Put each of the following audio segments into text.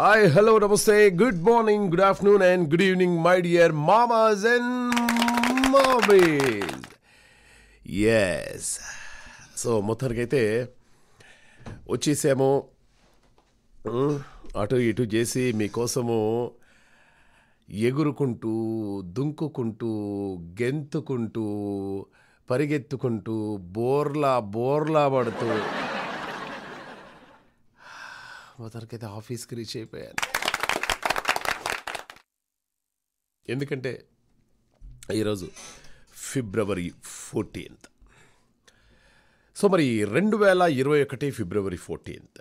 Hi, hello, namaste, good morning, good afternoon and good evening, my dear mamas and mommies. Yes. So, Mothargaite, Ochisemo, Ato Yitu Jesi, Mikosamo, Yegurukuntu, Dunkukuntu, Gentukuntu, Parigetukuntu, Borla Bartu. Motharke the office kiri chepe. Endukante ee roju February 14th. So mari 2021 February 14th.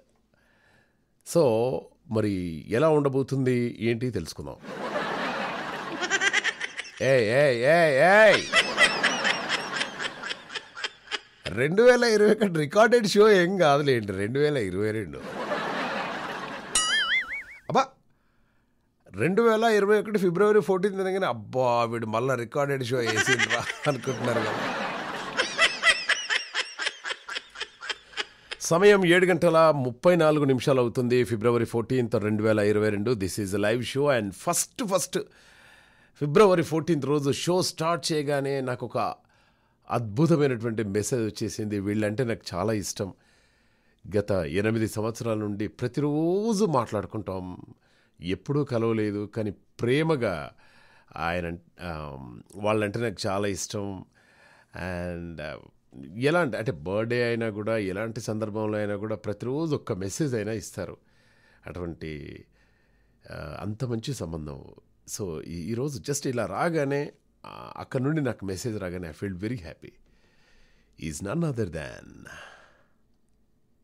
So mari ela undabotundi enti telusukundam. Hey. 2021 recorded show em gaadu lenti 2022. Abba, 2021 February 14th then again, abba, vid malla recorded show AC anukuntunnaru kada. Samayam 7:34 నిమిషాలు అవుతుంది February 14th 2022. This is a live show and first February 14th రోజు show start చేయగానే నాకు ఒక అద్భుతమైనటువంటి message వచ్చేసింది. వీళ్ళంటే నాకు చాలా ఇష్టం. గత 8 సంవత్సరాల నుండి ప్రతిరోజు మాట్లాడుకుంటాం, ఎప్పుడూ కలవలేదు, కానీ ప్రేమగా ఆయన వాళ్ళంటే నాకు చాలా ఇష్టం. అండ్ ఎలాంటి అంటే బర్త్డే అయినా కూడా, ఎలాంటి సందర్భంలో అయినా కూడా ప్రతిరోజు ఒక్క మెసేజ్ అయినా ఇస్తారు. అటువంటి అంత మంచి సంబంధం. సో ఈరోజు జస్ట్ ఇలా రాగానే, అక్కడ నుండి నాకు మెసేజ్ రాగానే I feel very happy. Is none other than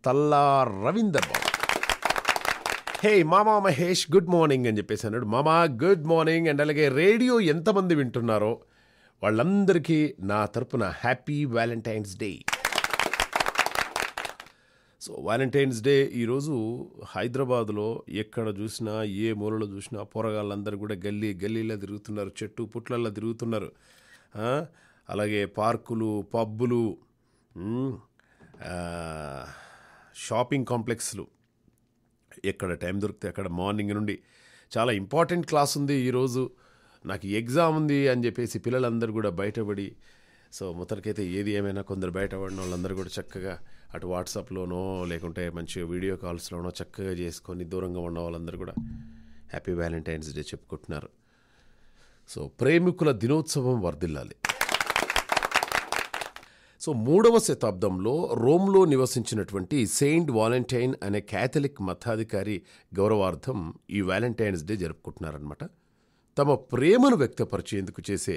Talla Ravindar Babu. Hey, Mama Mahesh, good morning అని చెప్పేసి అన్నాడు. మామా గుడ్ మార్నింగ్. అండ్ అలాగే రేడియో ఎంతమంది వింటున్నారో వాళ్ళందరికీ నా తరపున happy Valentine's day. So valentine's day ఈరోజు హైదరాబాద్లో ఎక్కడ చూసినా, ఏ మూలలో చూసినా పోరగాళ్ళందరూ కూడా గల్లీలా తిరుగుతున్నారు, చెట్టు పుట్లల్లో తిరుగుతున్నారు. అలాగే పార్కులు, పబ్బులు, షాపింగ్ కాంప్లెక్స్లు, ఎక్కడ టైం దొరికితే అక్కడ మార్నింగ్ నుండి చాలా ఇంపార్టెంట్ క్లాస్ ఉంది, ఈరోజు నాకు ఎగ్జామ్ ఉంది అని చెప్పేసి పిల్లలందరూ కూడా బయటపడి, సో మొదటికైతే ఏది ఏమైనా కొందరు బయటపడిన వాళ్ళందరూ కూడా చక్కగా అటు వాట్సాప్లోనో లేకుంటే మంచిగా వీడియో కాల్స్లోనో చక్కగా చేసుకొని దూరంగా ఉన్న వాళ్ళందరూ కూడా హ్యాపీ వ్యాలంటైన్స్ డే చెప్పుకుంటున్నారు. సో ప్రేమికుల దినోత్సవం వర్ధిల్లాలి. సో 3వ శతాబ్దంలో రోమ్లో నివసించినటువంటి సెయింట్ వాలెంటైన్ అనే క్యాథలిక్ మతాధికారి గౌరవార్థం ఈ వ్యాలంటైన్స్ డే జరుపుకుంటున్నారనమాట. తమ ప్రేమను వ్యక్తపరిచేందుకు చేసే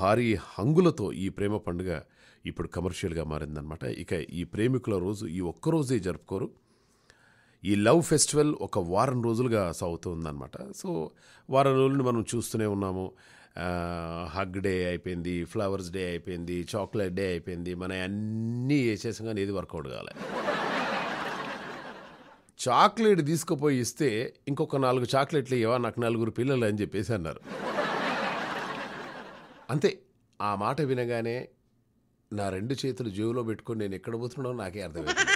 భారీ హంగులతో ఈ ప్రేమ పండుగ ఇప్పుడు కమర్షియల్గా మారిందనమాట. ఇక ఈ ప్రేమికుల రోజు ఈ ఒక్కరోజే జరుపుకోరు. ఈ లవ్ ఫెస్టివల్ ఒక వారం రోజులుగా సాగుతుందన్నమాట. సో వారం రోజులు మనం చూస్తూనే ఉన్నాము. హగ్ డే అయిపోయింది, ఫ్లవర్స్ డే అయిపోయింది, చాక్లెట్ డే అయిపోయింది, మన అన్నీ చేసాం, కానీ ఏది వర్కౌట్ కావాలి. చాక్లెట్ తీసుకుపోయి ఇస్తే ఇంకొక 4 చాక్లెట్లు ఇవ్వ, నాకు 4 పిల్లలు అని చెప్పేసి అన్నారు. అంతే, ఆ మాట వినగానే నా 2 చేతులు జేబులో పెట్టుకొని నేను ఎక్కడ పోతున్నానో నాకే అర్థమైంది.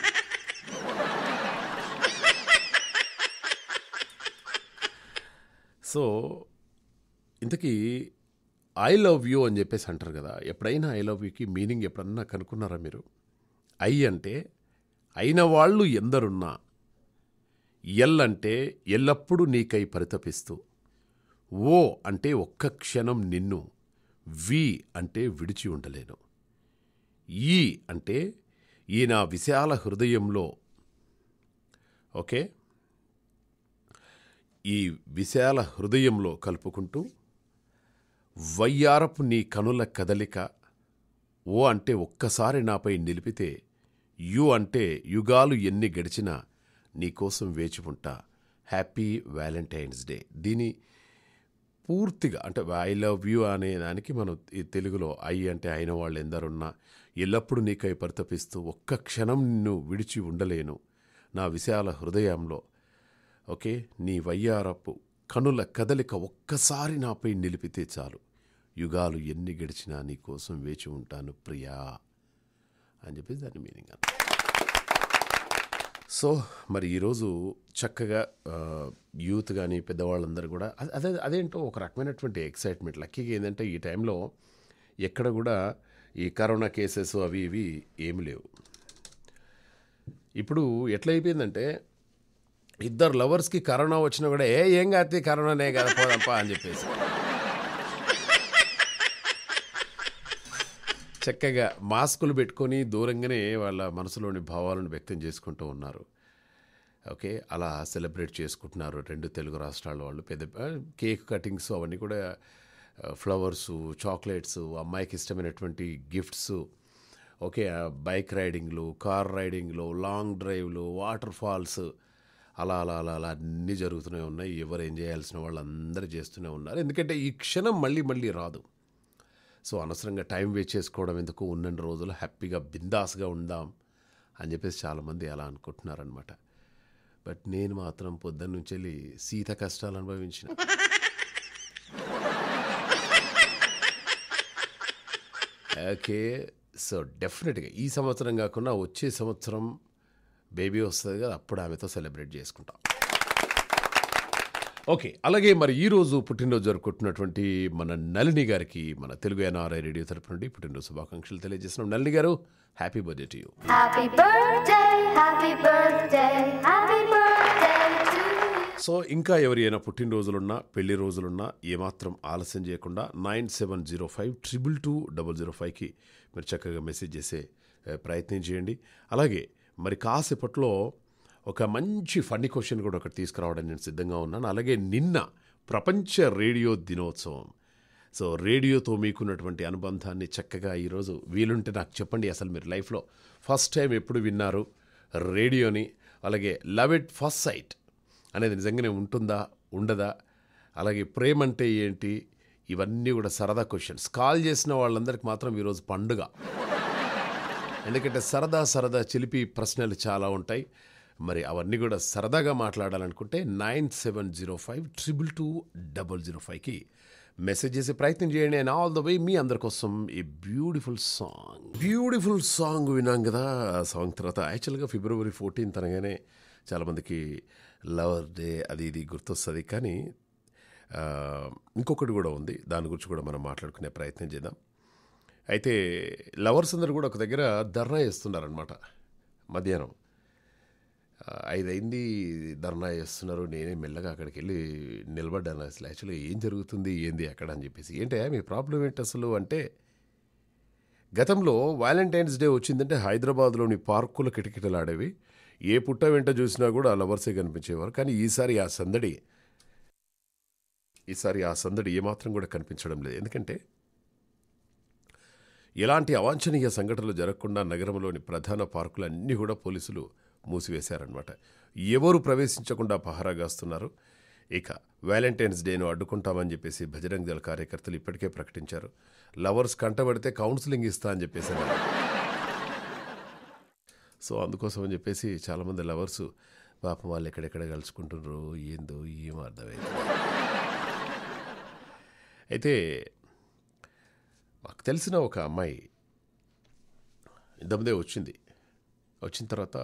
సో ఇంతకీ ఐ లవ్ యూ అని చెప్పేసి అంటారు కదా, ఎప్పుడైనా ఐ లవ్ యూకి మీనింగ్ ఎప్పుడన్నా కనుక్కున్నారా మీరు? ఐ అంటే అయిన వాళ్ళు ఎందరున్నా, ఎల్ అంటే ఎల్లప్పుడూ నీకై పరితపిస్తూ, ఓ అంటే ఒక్క క్షణం నిన్ను, వి అంటే విడిచి ఉండలేను, ఈ అంటే ఈ నా విశాల హృదయంలో, ఓకే ఈ విశాల హృదయంలో కలుపుకుంటూ, వయ్యారపు నీ కనుల కదలిక, ఓ అంటే ఒక్కసారి నాపై నిలిపితే, యు అంటే యుగాలు ఎన్ని గడిచినా నీకోసం వేచి ఉంటా, హ్యాపీ వ్యాలంటైన్స్ డే. దీని పూర్తిగా అంటే ఐ లవ్ యూ అనే దానికి మనం తెలుగులో ఐ అంటే అయిన వాళ్ళు ఎందరున్నా, ఎల్లప్పుడూ నీకై పరితపిస్తూ, ఒక్క క్షణం నిన్ను విడిచి ఉండలేను, నా విశాల హృదయంలో, ఓకే నీ వయ్యారపు కనుల కదలిక ఒక్కసారి నాపై నిలిపితే చాలు, యుగాలు ఎన్ని గడిచినా నీకోసం వేచి ఉంటాను ప్రియా అని చెప్పేసి దాని మీనింగ్. సో మరి ఈరోజు చక్కగా యూత్ కానీ పెద్దవాళ్ళందరూ కూడా అదేంటో ఒక రకమైనటువంటి ఎక్సైట్మెంట్. లక్కీగా ఏంటంటే ఈ టైంలో ఎక్కడ కూడా ఈ కరోనా కేసెస్ అవి ఇవి ఏమి లేవు. ఇప్పుడు ఎట్లయిపోయిందంటే ఇద్దరు లవర్స్కి కరోనా వచ్చినా కూడా ఏం కాదు కరోనానే కదా పోదంపా అని చెప్పేసి చక్కగా మాస్కులు పెట్టుకొని దూరంగానే వాళ్ళ మనసులోని భావాలను వ్యక్తం చేసుకుంటూ ఉన్నారు. ఓకే, అలా సెలబ్రేట్ చేసుకుంటున్నారు రెండు తెలుగు రాష్ట్రాల వాళ్ళు. పెద్ద కేక్ కటింగ్స్ అవన్నీ కూడా, ఫ్లవర్స్, చాక్లెట్స్, అమ్మాయికి ఇష్టమైనటువంటి గిఫ్ట్స్, ఓకే బైక్ రైడింగ్లు, కార్ రైడింగ్లు, లాంగ్ డ్రైవ్లు, వాటర్ ఫాల్స్, అలా అన్నీ జరుగుతూనే ఉన్నాయి. ఎవరు ఏం చేయాల్సిన వాళ్ళు అందరూ చేస్తూనే ఉన్నారు. ఎందుకంటే ఈ క్షణం మళ్ళీ రాదు. సో అనవసరంగా టైం వేస్ట్ చేసుకోవడం ఎందుకు, ఉన్న రోజులు హ్యాపీగా బిందాస్గా ఉందాం అని చెప్పేసి చాలామంది అలా అనుకుంటున్నారనమాట. బట్ నేను మాత్రం పొద్దున్న నుంచి వెళ్ళి సీత కష్టాలు అనుభవించిన. ఓకే, సో డెఫినెట్గా ఈ సంవత్సరం కాకుండా వచ్చే సంవత్సరం బేబీ వస్తుంది కదా, అప్పుడు ఆమెతో సెలబ్రేట్ చేసుకుంటాం. ఓకే, అలాగే మరి ఈరోజు పుట్టినరోజు జరుపుకుంటున్నటువంటి మన నళిని గారికి మన తెలుగు ఎన్ఆర్ఐ రేడియో తరపు నుండి పుట్టినరోజు శుభాకాంక్షలు తెలియజేస్తున్నాం. నళిని గారు, happy birthday to you. So ఇంకా ఎవరైనా పుట్టినరోజులున్నా పెళ్లి రోజులున్నా ఏమాత్రం ఆలస్యం చేయకుండా 9705222005కి మీరు చక్కగా మెసేజ్ చేసే ప్రయత్నం చేయండి. అలాగే మరి కాసేపట్లో ఒక మంచి ఫన్నీ క్వశ్చన్ కూడా ఒకటి తీసుకురావడానికి నేను సిద్ధంగా ఉన్నాను. అలాగే నిన్న ప్రపంచ రేడియో దినోత్సవం. సో రేడియోతో మీకున్నటువంటి అనుబంధాన్ని చక్కగా ఈరోజు వీలుంటే నాకు చెప్పండి, అసలు మీరు లైఫ్లో ఫస్ట్ టైం ఎప్పుడు విన్నారు రేడియోని, అలాగే లవ్ ఎట్ ఫస్ట్ సైట్ అనేది నిజంగానే ఉంటుందా ఉండదా, అలాగే ప్రేమ అంటే ఏంటి, ఇవన్నీ కూడా సరదా క్వశ్చన్స్. కాల్ చేసిన వాళ్ళందరికీ మాత్రం ఈరోజు పండుగ, ఎందుకంటే సరదా చిలిపి ప్రశ్నలు చాలా ఉంటాయి. మరి అవన్నీ కూడా సరదాగా మాట్లాడాలనుకుంటే 9705222005కి మెసేజ్ చేసే ప్రయత్నం చేయండి. అండ్ ఆల్ ద వే మీ అందరి కోసం ఈ బ్యూటిఫుల్ సాంగ్ విన్నాం కదా. ఆ సాంగ్ తర్వాత యాక్చువల్గా ఫిబ్రవరి 14 అనగానే చాలామందికి లవర్ డే అది ఇది గుర్తొస్తుంది. కానీ ఇంకొకటి కూడా ఉంది, దాని గురించి కూడా మనం మాట్లాడుకునే ప్రయత్నం చేద్దాం. అయితే లవర్స్ అందరూ కూడా ఒక దగ్గర ధర్నా చేస్తున్నారనమాట. మధ్యాహ్నం 5 అయింది, ధర్నా చేస్తున్నారు. నేనే మెల్లగా అక్కడికి వెళ్ళి నిలబడ్డాను. అసలు యాక్చువల్గా ఏం జరుగుతుంది ఏంది అక్కడ అని చెప్పేసి, ఏంటే మీ ప్రాబ్లం ఏంటి అసలు అంటే, గతంలో వ్యాలంటైన్స్ డే వచ్చిందంటే హైదరాబాద్లోని పార్కుల కిటకిటలాడేవి, ఏ పుట్ట వెంట చూసినా కూడా లవర్సే కనిపించేవారు. కానీ ఈసారి ఆ సందడి ఏమాత్రం కూడా కనిపించడం లేదు. ఎందుకంటే ఎలాంటి అవాంఛనీయ సంఘటనలు జరగకుండా నగరంలోని ప్రధాన పార్కులన్నీ కూడా పోలీసులు మూసివేశారనమాట. ఎవరు ప్రవేశించకుండా పహారా గాస్తున్నారు. ఇక వ్యాలంటైన్స్ డేను అడ్డుకుంటామని చెప్పేసి బజరంగ దళ కార్యకర్తలు ఇప్పటికే ప్రకటించారు. లవర్స్ కంటబడితే కౌన్సిలింగ్ ఇస్తా అని చెప్పేసి, సో అందుకోసం అని చెప్పేసి చాలామంది లవర్స్ పాపం వాళ్ళు ఎక్కడెక్కడ కలుసుకుంటున్నారు ఏందో ఏమో అర్థమైంది. అయితే మాకు తెలిసిన ఒక అమ్మాయి ఇంతమందే వచ్చిన తర్వాత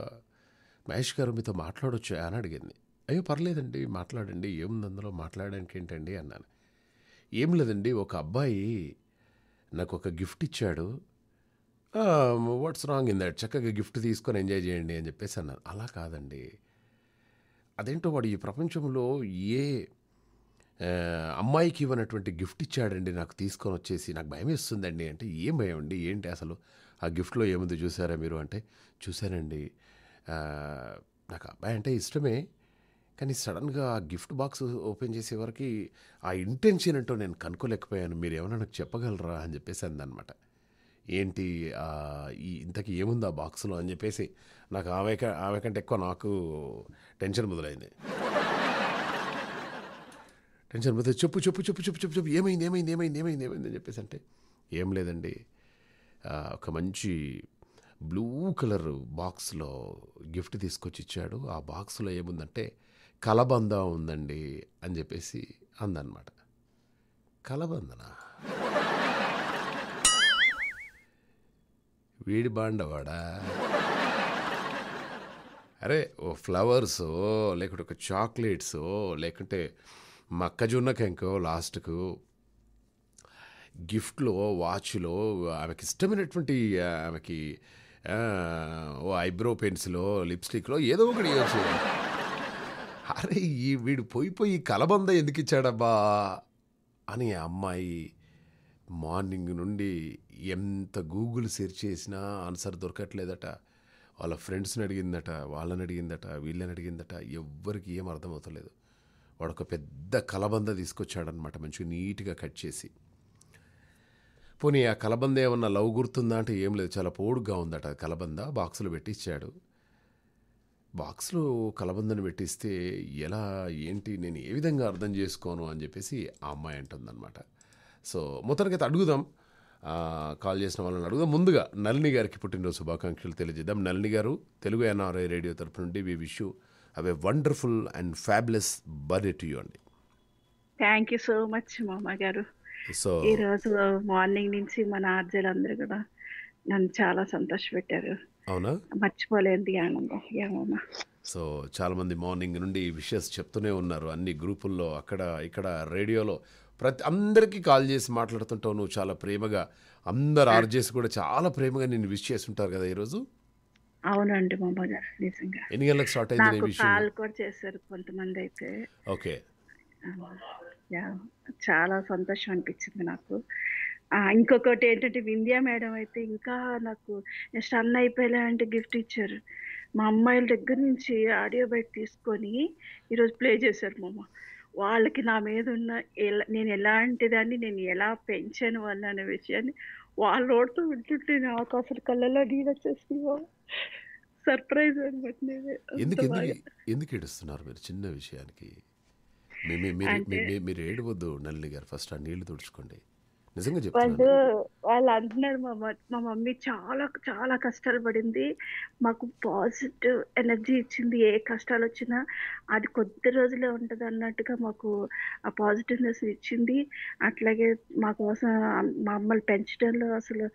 మహేష్ గారు మీతో మాట్లాడొచ్చు అని అడిగింది. అయ్యో పర్లేదండి మాట్లాడండి, ఏముంది అందులో మాట్లాడడానికి ఏంటండి అన్నాను. ఏం లేదండి, ఒక అబ్బాయి నాకు ఒక గిఫ్ట్ ఇచ్చాడు, వాట్స్ రాంగ్ ఇన్ దట్, చక్కగా గిఫ్ట్ తీసుకొని ఎంజాయ్ చేయండి అని చెప్పేసి అన్నాను. అలా కాదండి, అదేంటో వాడు ఈ ప్రపంచంలో ఏ అమ్మాయికి ఇవ్వనటువంటి గిఫ్ట్ ఇచ్చాడండి నాకు, తీసుకొని వచ్చేసి నాకు భయం వేస్తుందండి అంటే, ఏం భయం అండి ఏంటి అసలు ఆ గిఫ్ట్లో ఏముంది చూసారా మీరు అంటే, చూశానండి నాకు అబ్బాయి అంటే ఇష్టమే, కానీ సడన్గా ఆ గిఫ్ట్ బాక్స్ ఓపెన్ చేసేవరకు ఆ ఇంటెన్షన్ ఏంటో నేను కనుక్కోలేకపోయాను, మీరు ఏమైనా నాకు చెప్పగలరా అని చెప్పేసి అందనమాట. ఏంటి ఇంతకీ ఏముంది ఆ బాక్స్లో అని చెప్పేసి నాకు ఆమె కంటే ఎక్కువ నాకు టెన్షన్ మొదలైంది. టెన్షన్ మొదలై చెప్పు ఏమైంది అని చెప్పేసి అంటే, ఏం లేదండి ఒక మంచి బ్లూ కలర్ బాక్స్లో గిఫ్ట్ తీసుకొచ్చి ఇచ్చాడు, ఆ బాక్స్లో ఏముందంటే కలబంద ఉందండి అని చెప్పేసి అందనమాట. కలబందనా వీడి బాండవాడా అరే ఓ ఫ్లవర్స్ లేకుంటే ఒక చాక్లెట్స్ లేకుంటే మక్కజొన్న కంకో లాస్ట్కు గిఫ్ట్లో వాచ్లో ఆమెకి ఇష్టమైనటువంటి ఆమెకి ఓ ఐబ్రో పెన్సిలో లిప్స్టిక్లో ఏదో ఒకటి ఇవ్వచ్చు. అరే ఈ వీడు పోయిపోయి కలబంద ఎందుకు ఇచ్చాడబ్బా అని అమ్మాయి మార్నింగ్ నుండి ఎంత గూగుల్ సెర్చ్ చేసినా ఆన్సర్ దొరకట్లేదట. వాళ్ళ ఫ్రెండ్స్ని అడిగిందట, వాళ్ళని అడిగిందట, వీళ్ళని అడిగిందట, ఎవ్వరికి ఏం అర్థమవుతలేదు. వాడు ఒక పెద్ద కలబంద తీసుకొచ్చాడనమాట, మంచిగా నీట్గా కట్ చేసి. పోనీ ఆ కలబంద ఏమన్నా లవ్ గుర్తుందా అంటే ఏం లేదు, చాలా పోడుగా ఉందట కలబంద. బాక్సులు పెట్టించాడు. బాక్స్లో కలబందను పెట్టిస్తే ఎలా ఏంటి నేను ఏ విధంగా అర్థం చేసుకోను అని చెప్పేసి ఆ అమ్మాయి అంటుందన్నమాట. సో మొత్తానికైతే అడుగుదాం, కాల్ చేసిన వాళ్ళని అడుగుదాం. ముందుగా నళిని గారికి పుట్టినరోజు శుభాకాంక్షలు తెలియజేద్దాం. నళిని గారు, తెలుగు ఎన్ఆర్ఐ రేడియో తరపు నుండి we wish you have a wonderful and fabulous birthday to you అండి. థ్యాంక్ యూ సో మచ్ మామ గారు. సో ఈరోజు మార్నింగ్ నుంచి మన ఆర్జీలు అందరూ కూడా నన్ను చాలా సంతోష పెట్టారు. అవునా, మర్చిపోలేంది ఆనందం. ఏమమ్మా, సో చాలామంది మార్నింగ్ నుండి విషెస్ చెప్తూనే ఉన్నారు అన్ని గ్రూపుల్లో, అక్కడ ఇక్కడ, రేడియోలో ప్రతి అందరికీ కాల్ చేసి మాట్లాడుతుంటావు నువ్వు చాలా ప్రేమగా. అందరు ఆర్జేసి కూడా చాలా ప్రేమగా నేను విష్ చేస్తుంటారు కదా ఈరోజు. అవునండి మామ గారు, నిజంగా ఎన్ని గంటలకు స్టార్ట్ అయింది? కాల్ కూడా చేశారు కొంతమంది అయితే. ఓకే, చాలా సంతోషం అనిపించింది నాకు. ఇంకొకటి ఏంటంటే వింధ్యా మేడం అయితే ఇంకా నాకు స్టన్ అయిపోయేలా అంటే గిఫ్ట్ ఇచ్చారు. మా అమ్మాయిల దగ్గర నుంచి ఆడియో బైట్ తీసుకొని ఈరోజు ప్లే చేశారు మామ. వాళ్ళకి నా మీద ఉన్న నేను ఎలాంటిదాన్ని, నేను ఎలా పెంచాను వాళ్ళు అనే విషయాన్ని వాళ్ళ నోటితో వింటుంటే నాకు అసలు కళ్ళలో నీళ్ళు వచ్చేసి సర్ప్రైజ్ అనమాట. ఎందుకు ఏడుస్తున్నారు మీరు చిన్న విషయానికి? మీరు ఏడవద్దు నల్లి గారు, ఫస్ట్ ఆ నీళ్లు తుడుచుకోండి. వాళ్ళు అంటున్నాడు మా మమ్మీ చాలా చాలా కష్టాలు పడింది, మాకు పాజిటివ్ ఎనర్జీ ఇచ్చింది. ఏ కష్టాలు వచ్చినా అది కొద్ది రోజులే ఉంటుంది అన్నట్టుగా మాకు ఆ పాజిటివ్నెస్ ఇచ్చింది. అట్లాగే మా కోసం మమ్మల్ని పెంచడంలో అసలు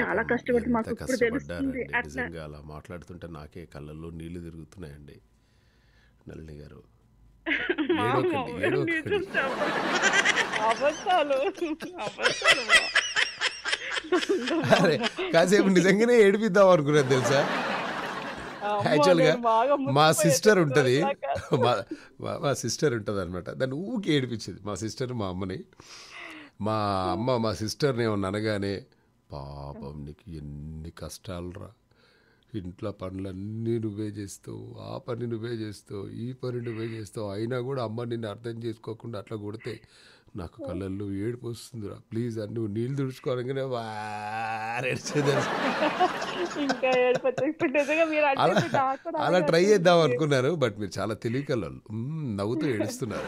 చాలా కష్టపడి మాకు ఇప్పుడు తెలుస్తుంది. అట్లా అలా మాట్లాడుతుంటే నాకే కళ్ళల్లో నీళ్లు తిరుగుతున్నాయండి నళిని గారు. కాసేపు నిజంగానే ఏడిపిద్దాం అనుకున్నారు తెలుసా. యాక్చువల్గా మా సిస్టర్ ఉంటుంది అనమాట, దాన్ని ఊకి ఏడిపించేది మా సిస్టర్ మా అమ్మని. మా అమ్మ మా సిస్టర్ని ఏమన్నా అనగానే, పాపం నీకు ఎన్ని కష్టాలు రా, ఇంట్లో పనులన్నీ నువ్వే చేస్తావు, ఆ పని నువ్వే చేస్తావు, ఈ పని నువ్వే చేస్తావు, అయినా కూడా అమ్మ నిన్ను అర్థం చేసుకోకుండా అట్లా కొడితే నాకు కళ్ళల్లో ఏడుపు వస్తుందిరా, ప్లీజ్ అని నువ్వు నీళ్ళు తుడుచుకోవాలంగానే అలా ట్రై చేద్దాం అనుకున్నారు. బట్ మీరు చాలా తెలివికల్లో నవ్వుతూ ఏడుస్తున్నారు.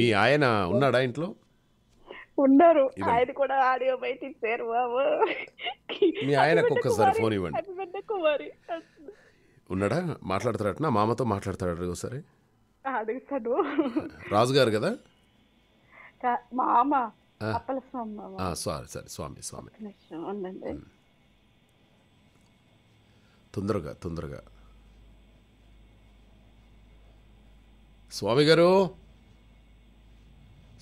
మీ ఆయన ఉన్నాడా ఇంట్లో? ఉన్నారు, ఆయన కూడా ఆడియో బయట ఇచ్చారు బాబు. మీ ఆయనకు ఒక్కసారి ఫోన్ ఇవ్వండి. ఉన్నాడా? మాట్లాడతాడట, మామతో మాట్లాడతాడు. అడుగు సరే, అడుగుతాడు. రాజు గారు కదా మామ, అప్పల స్వామి. సరే, స్వామి తొందరగా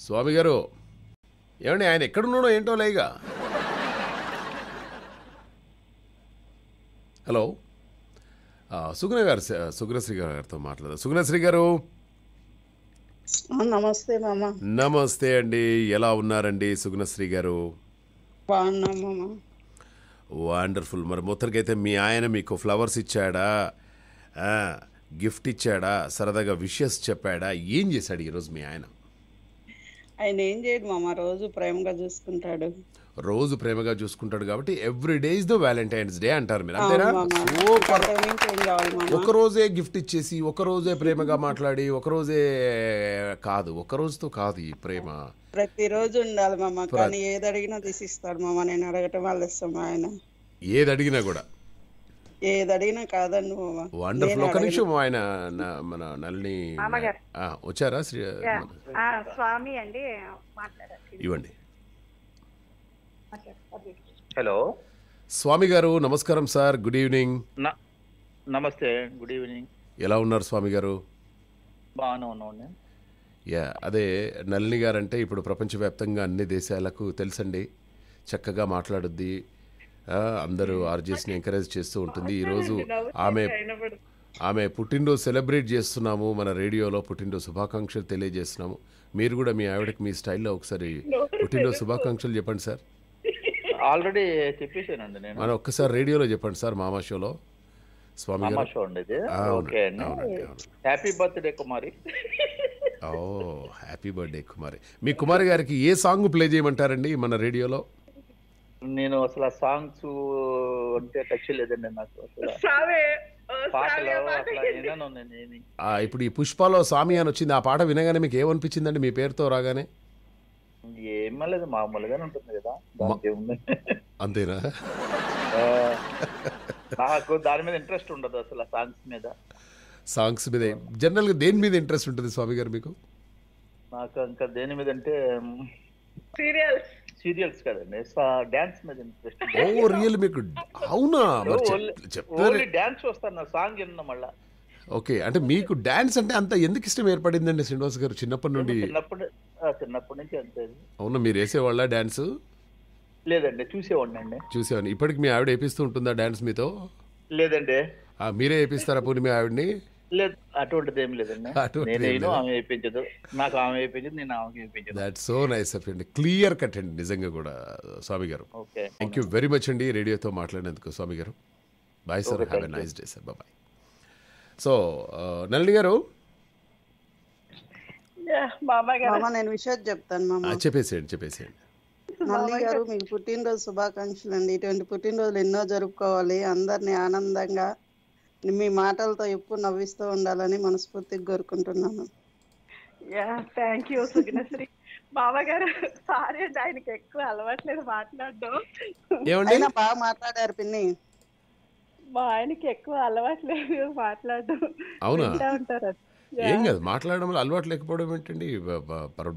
స్వామి గారు ఏమండి, ఆయన ఎక్కడున్నాడో ఏంటో లేగా. హలో, సుగుణశ్రీ గారితో మాట్లాడదాం. సుగుణశ్రీ గారు నమస్తే. మామ నమస్తే అండి, ఎలా ఉన్నారండి సుగుణశ్రీ గారు? వండర్ఫుల్. మరి మొత్తానికైతే మీ ఆయన మీకు ఫ్లవర్స్ ఇచ్చాడా, గిఫ్ట్ ఇచ్చాడా, సరదాగా విషెస్ చెప్పాడా, ఏం చేశాడు ఈరోజు మీ ఆయన? ఆయన ఏం చేయదు మామ, రోజు ప్రేమగా చూసుకుంటాడు కాబట్టి every day is the valentine's day అంటారు మీరు, అంతేనా? ఒక రోజే గిఫ్ట్ ఇచ్చేసి, ఒక రోజే ప్రేమగా మాట్లాడి, ఒక రోజుతో కాదు ఈ ప్రేమ, ప్రతిరోజు ఉండాలి మామ. కానీ ఏది అడిగినా తీసిస్తాడు మామ, నేను అడగటం వాళ్ళు ఇస్తాం. ఆయన ఏది అడిగినా కాదండి మామ. వండర్ఫుల్. ఒక నిమిషం, ఆయన మన నళిని వచ్చారా? స్వామి అండి ఇవ్వండి. హలో స్వామి గారు నమస్కారం సార్, గుడ్ ఈవినింగ్. నమస్తే, గుడ్ ఈవినింగ్. ఎలా ఉన్నారు స్వామి గారు? బాగానే ఉన్నాను. యా, అదే నళిని గారు అంటే ఇప్పుడు ప్రపంచవ్యాప్తంగా అన్ని దేశాలకు తెలుసండి, చక్కగా మాట్లాడుద్ది, అందరూ ఆర్జేస్ని ఎంకరేజ్ చేస్తూ ఉంటుంది. ఈరోజు ఆమె పుట్టినరోజు సెలబ్రేట్ చేస్తున్నాము, మన రేడియోలో పుట్టినరోజు శుభాకాంక్షలు తెలియజేస్తున్నాము. మీరు కూడా మీ ఆవిడకి మీ స్టైల్లో ఒకసారి పుట్టినరోజు శుభాకాంక్షలు చెప్పండి సార్. ఆల్రెడీ చెప్పేసానండి నేను. మనం ఒక్కసారి రేడియోలో చెప్పండి సార్, మామా షోలో. స్వామి హ్యాపీ బర్త్డే కుమారి. ఓ హ్యాపీ బర్త్డే కుమారి. మీ కుమారి గారికి ఏ సాంగ్ ప్లే చేయమంటారండి మన రేడియోలో? నేను అసలు ఆ సాంగ్స్ అంటే టచ్ లేదండి నాకు. ఇప్పుడు ఈ పుష్పలో స్వామి అని వచ్చింది, ఆ పాట వినగానే మీకు ఏమనిపించిందండి మీ పేరుతో రాగానే? ఏమీ లేదు, మామూలుగానే ఉంటుంది కదా, అంతేనా? నాకు దాని మీద ఇంట్రెస్ట్ ఉండదు అసలు, సాంగ్స్ మీద. సాంగ్స్ మీద జనరల్ గా దేని మీద ఇంట్రెస్ట్ ఉంటుంది స్వామి గారు మీకు? నాకు ఇంకా దేని మీద అంటే సీరియల్స్ కదండి, డాన్స్ మీద ఇంట్రెస్ట్. ఓ రియల్ మీకు? అవునా, ఓన్లీ డాన్స్ వస్తాను, నా సాంగ్ విన్నా మళ్ళా. ఓకే, అంటే మీకు డాన్స్ అంటే అంత ఎందుకు ఇష్టం ఏర్పడిందండి శ్రీనివాస్ గారు? చిన్నప్పటి నుంచి అంతే. అవునా, మీరు వేసేవాళ్ళ డాన్స్? లేదండి, చూసేవాడినండి. చూసేవాడిని. ఇప్పటికి మీ ఆవిడ వేపిస్తూ ఉంటుందా డాన్స్ మీతో? లేదండి. మీరే వేపిస్తారా పోనీ మీ ఆవిడని? లేదు, అటువంటిది ఏం లేదండి. That's so nice of you అండి, క్లియర్ కట్ అండి నిజంగా కూడా స్వామి గారు. థ్యాంక్ యూ వెరీ మచ్ అండి రేడియోతో మాట్లాడినందుకు స్వామి గారు. Bye sir, have a nice day sir, bye. So Nalini గారు చెప్పేసేయండి. నళిని గారు మీకు పుట్టినరోజు శుభాకాంక్షలు అండి. ఇటువంటి పుట్టినరోజులు ఎన్నో జరుపుకోవాలి, అందరినీ ఆనందంగా మీ మాటలతో ఎప్పుడు నవ్విస్తూ ఉండాలని మనస్ఫూర్తిగా కోరుకుంటున్నాను. Thank you Sugnashri. బాబాగారు సారీ అండి, ఆయనకి ఎక్కువ అలవాట్లేదు మాట్లాడడం. బాగా మాట్లాడారు పిన్ని. మా ఆయనకి ఎక్కువ అలవాట్లేదు మాట్లాడడం. అవునా, ఏం కాదు, మాట్లాడడం వల్ల అలవాటు లేకపోవడం ఏంటండి,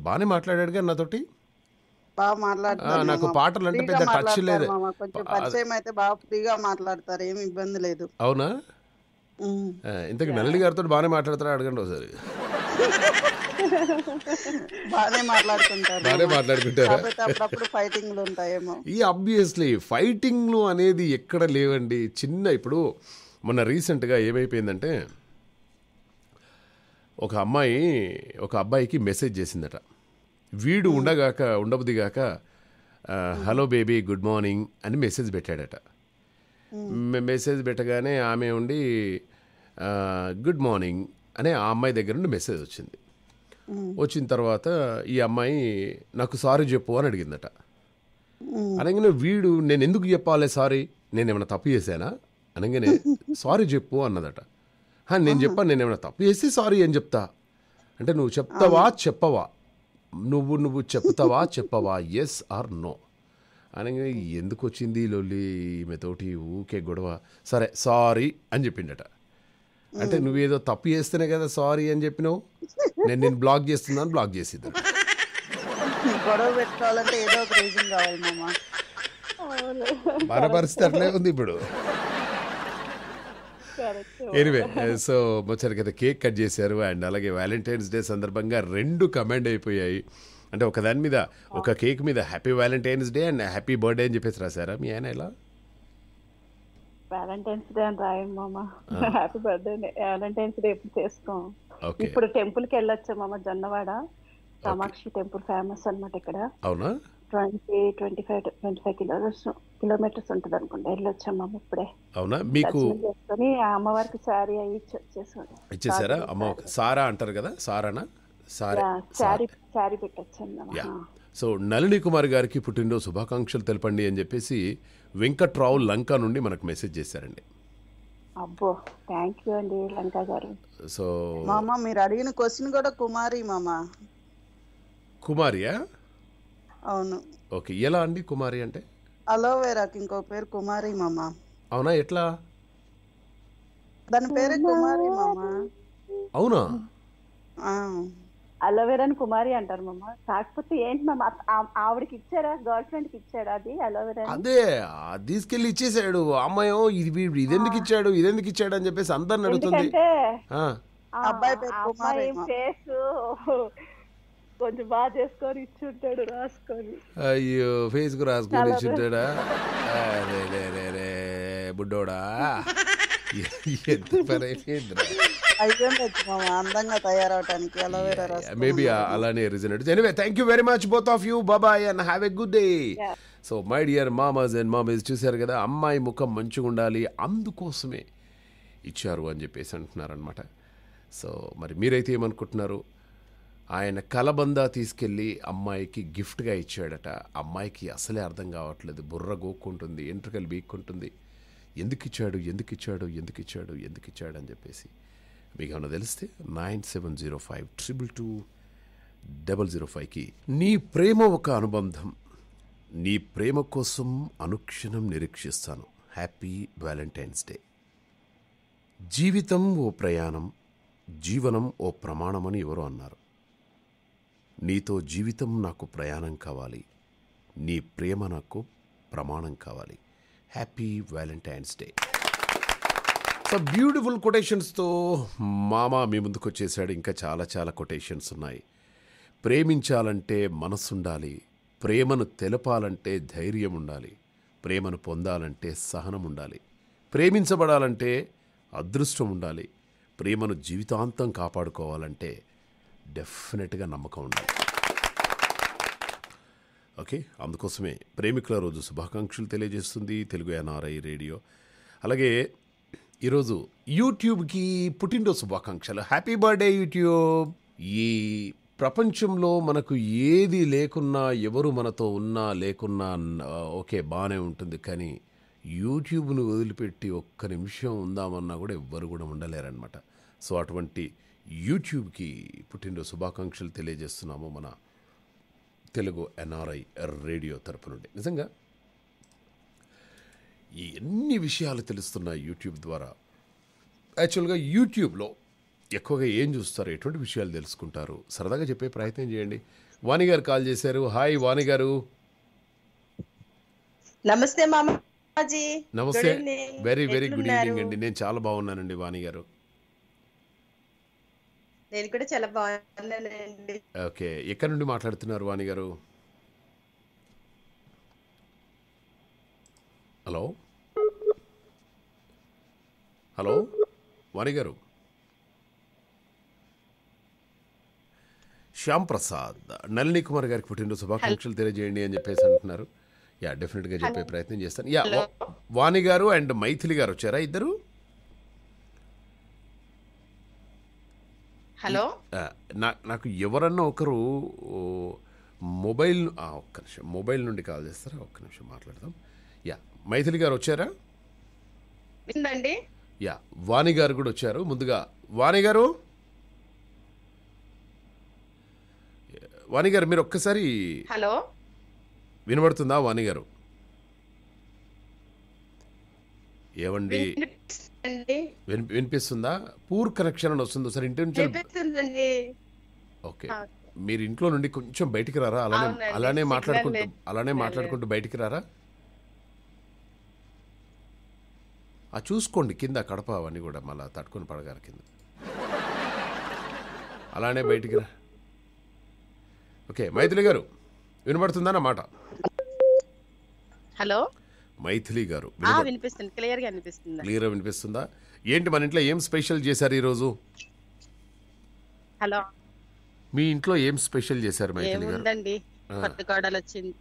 బాగానే మాట్లాడాడు కదా నాతోటి. బాగా మాట్లాడతారు, నాకు పాటలు అంటే పెద్ద టచ్ లేదు. కొంచెం పరిచయం అయితే బాగా ఫ్రీగా మాట్లాడతారు, ఏమి ఇబ్బంది లేదు. అవునా, ఇంతకు నళిని గారితో బాగానే మాట్లాడతారా? అడగండి ఒకసారి. ఈ ఆబ్వియస్లీ ఫైటింగ్లు అనేది ఎక్కడ లేవండి. ఇప్పుడు మొన్న రీసెంట్గా ఏమైపోయిందంటే, ఒక అమ్మాయి ఒక అబ్బాయికి మెసేజ్ చేసిందట, వీడు ఉండబుద్దిగాక హలో బేబీ గుడ్ మార్నింగ్ అని మెసేజ్ పెట్టాడట. మెసేజ్ పెట్టగానే ఆమె ఉండి గుడ్ మార్నింగ్ అనే ఆ అమ్మాయి దగ్గర నుండి మెసేజ్ వచ్చింది. వచ్చిన తర్వాత ఈ అమ్మాయి నాకు సారీ చెప్పు అని అడిగిందట. అనగానే వీడు నేను ఎందుకు చెప్పాలి సారీ, నేను ఏమైనా తప్పు చేశానా అనగానే సారీ చెప్పు అన్నదట. నేను చెప్పాను, నేను ఏమైనా తప్పు చేసి సారీ అని చెప్తా అంటే నువ్వు చెప్తావా చెప్పవా, నువ్వు చెప్తావా చెప్పవా, ఎస్ ఆర్ నో అనగానే ఎందుకు వచ్చింది లొల్లి ఈమెతోటి ఊకే గొడవ, సరే సారీ అని చెప్పిండట. అంటే నువ్వేదో తప్పు చేస్తేనే కదా సారీ అని చెప్పినావు, నేను బ్లాక్ చేస్తున్నాను, బ్లాక్ చేసేది. మన పరిస్థితి అట్లే ఉంది ఇప్పుడు. ఎనివే, సో మొత్తానికైతే కేక్ కట్ చేశారు. అండ్ అలాగే వ్యాలంటైన్స్ డే సందర్భంగా రెండు కమాండ్ అయిపోయాయి. అంటే ఒక దాని మీద, ఒక కేక్ మీద happy Valentine's day and happy birthday అని చెప్పేసి రాశారా మీ ఆయన? ఇలా వ్యాలంటైన్స్ డే అని రాయండి మామా, హ్యాపీ బర్త్డే. వ్యాలంటైన్స్ డే ఎప్పుడు చేసుకో, ఇప్పుడు టెంపుల్కి వెళ్ళొచ్చా మామ, జొన్నవాడ కామాక్షి టెంపుల్ ఫేమస్ అనమాట ఇక్కడ. అవునా, 25 కిలోమీటర్స్ ఉంటుంది అనుకుంటా, వెళ్ళొచ్చామా ఇప్పుడే. అవునా, మీకు చేసుకుని అమ్మవారికి శారీ అయ్యి ఇచ్చేసారా? అమ్మ సారా అంటారు కదా, సారానా? శారీ పెట్టచ్చు. సో నళిని కుమార్ గారికి పుట్టినరోజు శుభాకాంక్షలు తెలపండి అని చెప్పేసి వెంకట్రావు లంక నుండి మనకు మెసేజ్ చేశారండి. అబ్బో, థ్యాంక్ యూ అండి లంక గారు. సో మామ మీరు అడిగిన క్వశ్చన్ కూడా కుమారి మామ. కుమారియా? అవును. ఓకే, ఎలా అండి కుమారి అంటే? అలోవేరాకి ఇంకో పేరు కుమారి మామ. అవునా, ఎట్లా దాని పేరు? కుమారి మామ. అవునా, అలోవెరా అని కుమారి అంటారు మమ్మ. కాకపోతే ఏంటి మమ్మ ఆవిడకి ఇచ్చారా, గర్ల్ ఫ్రెండ్ కి ఇచ్చాడు అది అలోవెరా, అదే తీసుకెళ్లి ఇచ్చేసాడు. అమ్మాయో ఇది ఇదెందుకు ఇచ్చాడు ఇదెందుకు ఇచ్చాడు అని చెప్పేసి అందరిని అడుగుతుంది. అబ్బాయి ఫేస్ కొంచెం బాగా చేసుకొని ఇచ్చుంటాడు రాసుకొని. అయ్యో ఫేస్ కు రాసుకొని ఇచ్చుంటాడా బుడ్డోడా, ఎంత పని అయిపోయిందిరా. Maybe అలానే resonates. Anyway, thank you very much both of you. Bye-bye and have a good day. Yeah. So, my dear mamas and mommies, చూశారు కదా, అమ్మాయి ముఖం మంచిగా ఉండాలి అందుకోసమే ఇచ్చారు అని చెప్పేసి అంటున్నారు అనమాట. సో మరి మీరైతే ఏమనుకుంటున్నారు? ఆయన కలబందా తీసుకెళ్ళి అమ్మాయికి గిఫ్ట్గా ఇచ్చాడట. అమ్మాయికి అసలే అర్థం కావట్లేదు, బుర్ర గోక్కుంటుంది, ఎంట్రుకలు బీక్కుంటుంది. ఎందుకు ఇచ్చాడు అని చెప్పేసి మీకు ఏమన్నా తెలిస్తే 9705222005కి నీ ప్రేమ ఒక అనుబంధం, నీ ప్రేమ కోసం అనుక్షణం నిరీక్షిస్తాను. Happy Valentine's day. జీవితం ఓ ప్రయాణం, జీవనం ఓ ప్రమాణం అని ఎవరో అన్నారు. నీతో జీవితం నాకు ప్రయాణం కావాలి, నీ ప్రేమ నాకు ప్రమాణం కావాలి. Happy Valentine's day. So beautiful కొటేషన్స్తో మామ మీ ముందుకు వచ్చేసాడు. ఇంకా చాలా చాలా కొటేషన్స్ ఉన్నాయి. ప్రేమించాలంటే మనసుండాలి, ప్రేమను తెలపాలంటే ధైర్యం ఉండాలి, ప్రేమను పొందాలంటే సహనం ఉండాలి, ప్రేమించబడాలంటే అదృష్టం ఉండాలి, ప్రేమను జీవితాంతం కాపాడుకోవాలంటే డెఫినెట్గా నమ్మకం ఉండాలి. ఓకే, అందుకోసమే ప్రేమికుల రోజు శుభాకాంక్షలు తెలియజేస్తుంది తెలుగు ఎన్ఆర్ఐ రేడియో. అలాగే ఈరోజు యూట్యూబ్కి పుట్టినరోజు శుభాకాంక్షలు. Happy birthday YouTube. ఈ ప్రపంచంలో మనకు ఏది లేకున్నా, ఎవరు మనతో ఉన్నా లేకున్నా ఓకే బాగానే ఉంటుంది, కానీ యూట్యూబ్ను వదిలిపెట్టి ఒక్క నిమిషం ఉందామన్నా కూడా ఎవ్వరు కూడా ఉండలేరనమాట. సో అటువంటి యూట్యూబ్కి పుట్టినరోజు శుభాకాంక్షలు తెలియజేస్తున్నాము మన తెలుగు ఎన్ఆర్ఐ రేడియో తరపు నుండి. నిజంగా ఎన్ని విషయాలు తెలుస్తున్నాయి యూట్యూబ్ ద్వారా. యాక్చువల్గా యూట్యూబ్లో ఎక్కువగా ఏం చూస్తారు, ఎటువంటి విషయాలు తెలుసుకుంటారు, సరదాగా చెప్పే ప్రయత్నం చేయండి. వాణి గారు కాల్ చేశారు. హాయ్ వాణి గారు. నమస్తే మామాజీ. నమస్తే, వెరీ వెరీ గుడ్ ఈవినింగ్ అండి. నేను చాలా బాగున్నానండి వాణి గారు. నేను కూడా చాలా బాగున్నానండి. ఓకే, ఎక్కడి నుండి మాట్లాడుతున్నారు వాణి గారు? హలో హలో వాణి గారు. శ్యామ్ ప్రసాద్ నళిని కుమార్ గారికి పుట్టినరోజు శుభాకాంక్షలు తెలియజేయండి అని చెప్పేసి అంటున్నారు. యా, డెఫినెట్గా చెప్పే ప్రయత్నం చేస్తాను. యా, వాణి గారు అండ్ మైథిలి గారు వచ్చారా ఇద్దరు? హలో, నాకు ఎవరన్నా ఒకరు ఒక్క నిమిషం మొబైల్ నుండి కాల్ చేస్తారా? ఒక్క నిమిషం మాట్లాడదాం. యా, మైథిలి గారు వచ్చారా? యా, వాణి గారు కూడా వచ్చారు. ముందుగా వాణి గారు మీరు ఒక్కసారి హలో వినబడుతుందా వాణి గారు? ఏమండి వినిపిస్తుందా? పూర్ కనెక్షన్ అని వస్తుంది సార్. ఓకే, మీరు ఇంట్లో నుండి కొంచెం బయటికి రారా, అలానే మాట్లాడుకుంటూ బయటికి రారా. చూసుకోండి కింద కడప అవన్నీ కూడా మళ్ళీ తట్టుకొని పడగారు కింద. అలానే బయటికి రా. ఓకే, మైథిలి గారు వినబడుతుందా నా మాట? హలో మైథిలి గారు, క్లియర్గా వినిపిస్తుందా? ఏంటి మన ఇంట్లో ఏం స్పెషల్ చేశారు ఈరోజు? హలో, మీ ఇంట్లో ఏం స్పెషల్ చేశారు మైథిలి గారు? కొత్త కోడలు వచ్చింది.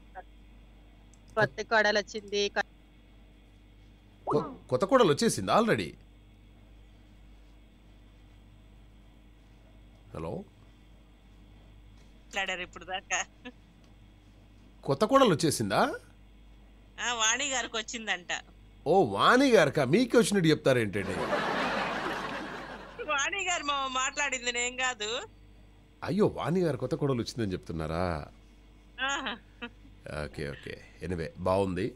కొత్త కోడలు వచ్చేసింది ఆల్రెడీ. హలో, కొత్త కోడలు వచ్చేసిందా? వాణి గారికి వచ్చిందంట. ఓ వాణి గారిక, మీకు వచ్చినట్టు చెప్తారేంటండి? వాణి గారు మాట్లాడింది, నేను కాదు. అయ్యో, వాణి గారు కొత్త కోడలు వచ్చిందని చెప్తున్నారా? ఓకే ఓకే, ఎనివే బాగుంది.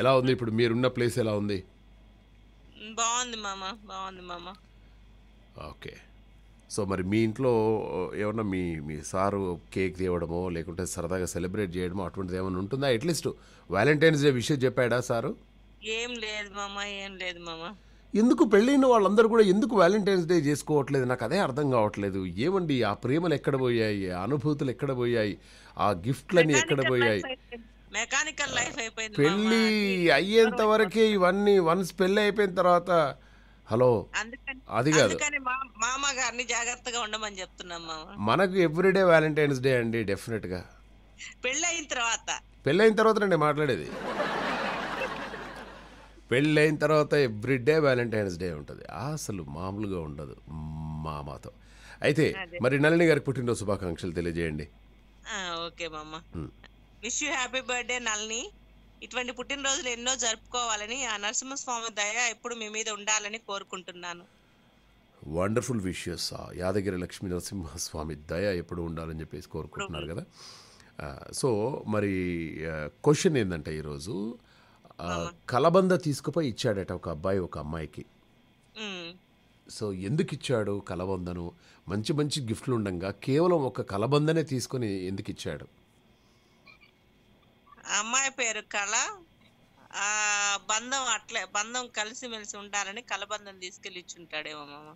ఎలా ఉంది ఇప్పుడు మీరున్న ప్లేస్? ఎలా ఉంది? బాగుంది మామ. ఓకే, సో మరి మీ ఇంట్లో ఏమన్నా మీ మీ సారు కేక్ తేవడమో లేకుంటే సరదాగా సెలబ్రేట్ చేయడమో అటువంటిది ఏమైనా ఉంటుందా? అట్లీస్ట్ వ్యాలంటైన్స్ డే విషయం చెప్పాడా సారు? ఏం లేదు మామ. ఎందుకు పెళ్ళైన వాళ్ళందరూ కూడా ఎందుకు వ్యాలంటైన్స్ డే చేసుకోవట్లేదు? నాకు అదే అర్థం కావట్లేదు. ఏమండి ఆ ప్రేమలు ఎక్కడ పోయాయి, ఆ అనుభూతులు ఎక్కడ పోయాయి, ఆ గిఫ్ట్లని ఎక్కడ పోయాయి? మెకానికల్ లైఫ్ అయిపోయింది. పెళ్ళి అయ్యేంత వరకే ఇవన్నీ, వన్స్ పెళ్ళి అయిపోయిన తర్వాత హలో అది కాదు. మామగారిని జాగ్రత్తగా ఉండమని చెప్తున్నాం. మనకు ఎవ్రీడే వ్యాలంటైన్స్ డే అండి, డెఫినెట్ గా పెళ్ళైన తర్వాత అండి మాట్లాడేది. పెళ్ళైన తర్వాత ఎవ్రీడే వ్యాలంటైన్స్ డే ఉంటుంది, అసలు మామూలుగా ఉండదు మామతో. అయితే మరి నళిని గారికి పుట్టినరోజు శుభాకాంక్షలు తెలియజేయండి. ఓకే మామ, wish you happy birthday Nalini. ఇటువంటి పుట్టినరోజులు ఎన్నో జరుపుకోవాలని, ఆ నరసింహస్వామి దయ ఎప్పుడు మీ మీద ఉండాలని కోరుకుంటున్నాను. Wonderful wishes. యాదగిరి లక్ష్మీ నరసింహస్వామి దయ ఎప్పుడు ఉండాలని చెప్పేసి కోరుకుంటున్నారు కదా. సో మరి క్వశ్చన్ ఏంటంటే, ఈరోజు కలబంద తీసుకుపోయి ఇచ్చాడట ఒక అబ్బాయి ఒక అమ్మాయికి. సో ఎందుకు ఇచ్చాడు కలబందను? మంచి మంచి గిఫ్ట్లు ఉండగా కేవలం ఒక కలబందనే తీసుకుని ఎందుకు ఇచ్చాడు? అమ్మాయి పేరు కళ, బంధం అట్లే బంధం కలిసిమెలిసి ఉండాలని కలబందం తీసుకెళ్ళి ఇచ్చుంటాడేమో మామ.